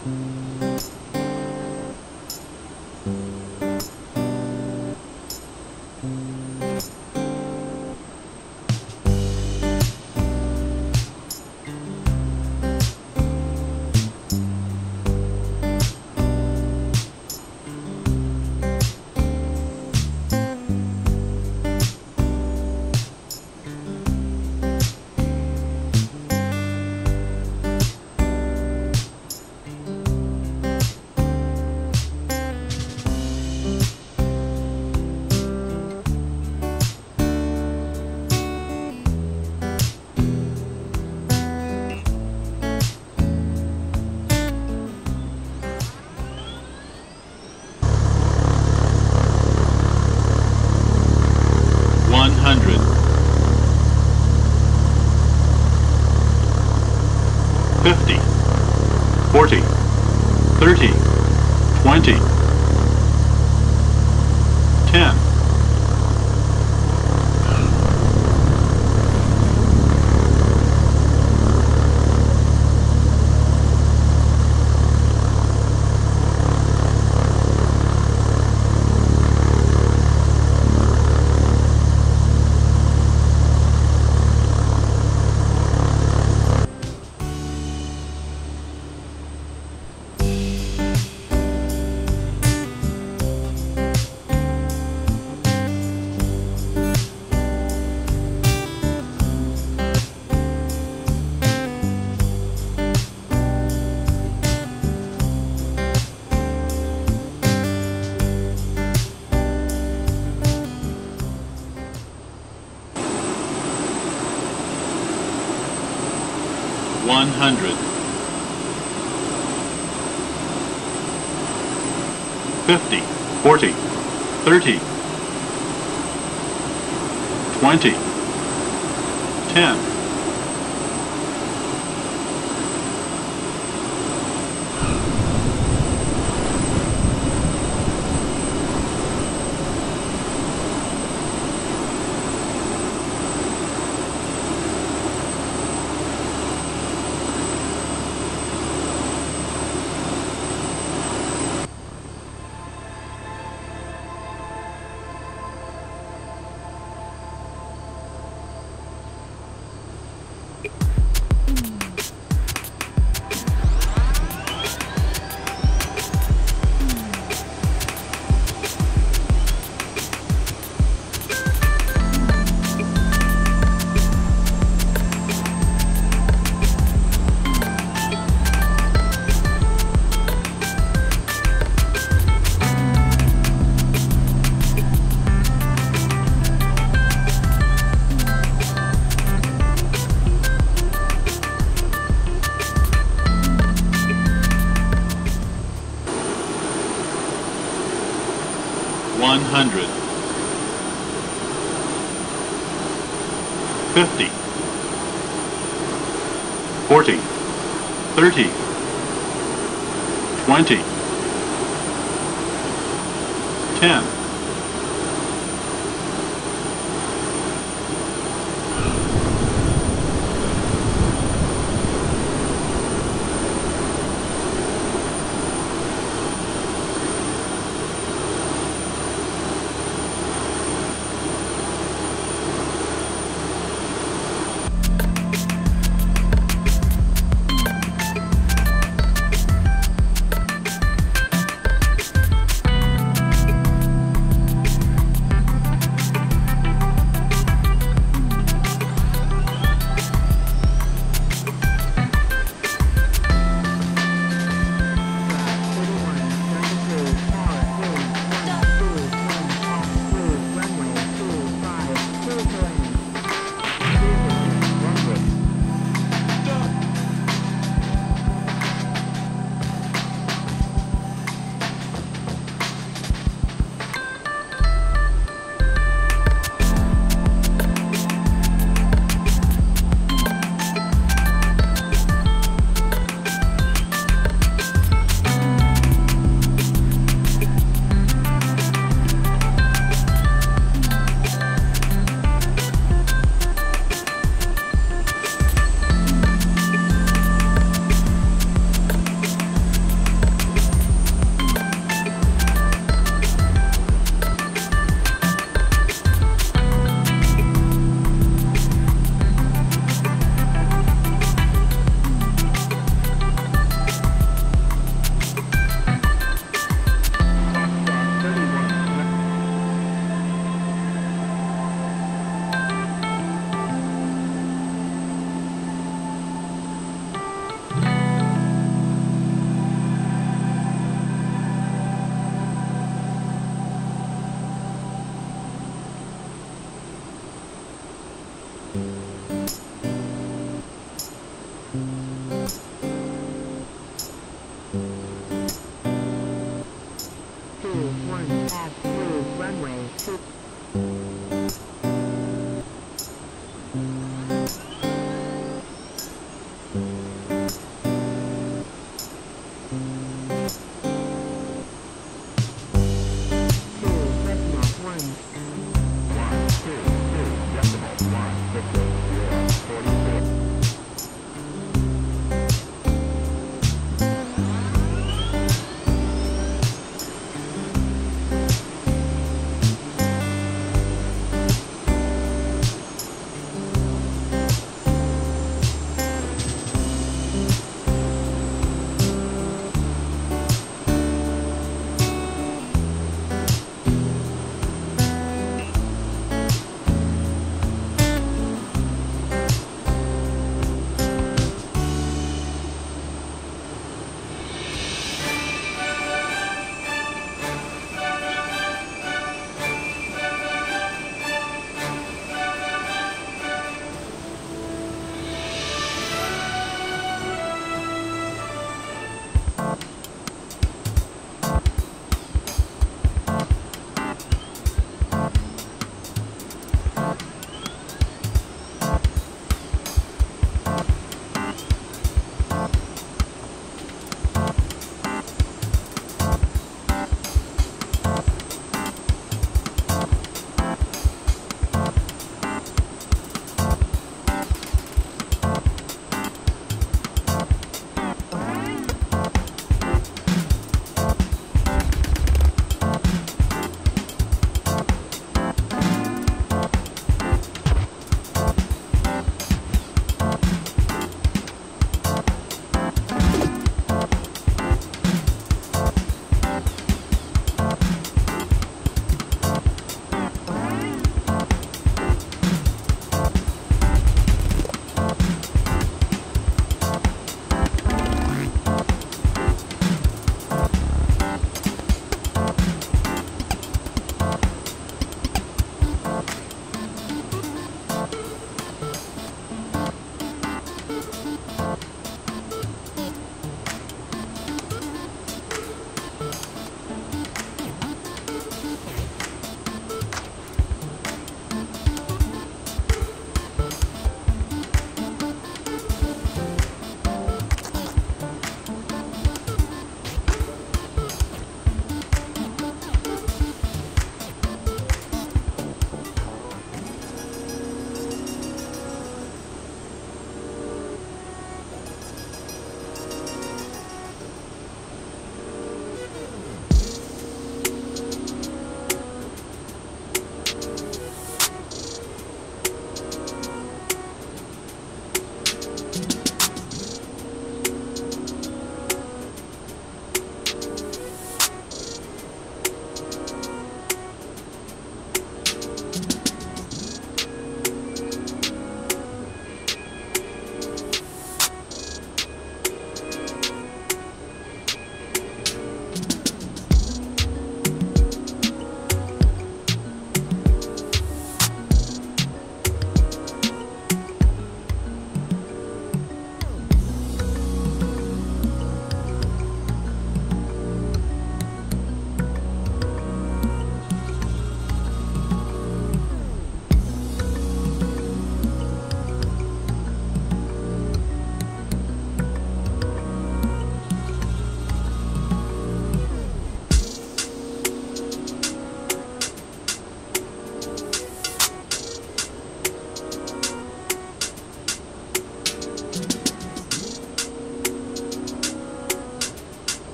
50, 40, 30, 20, 10. 2-1, have through runway 2.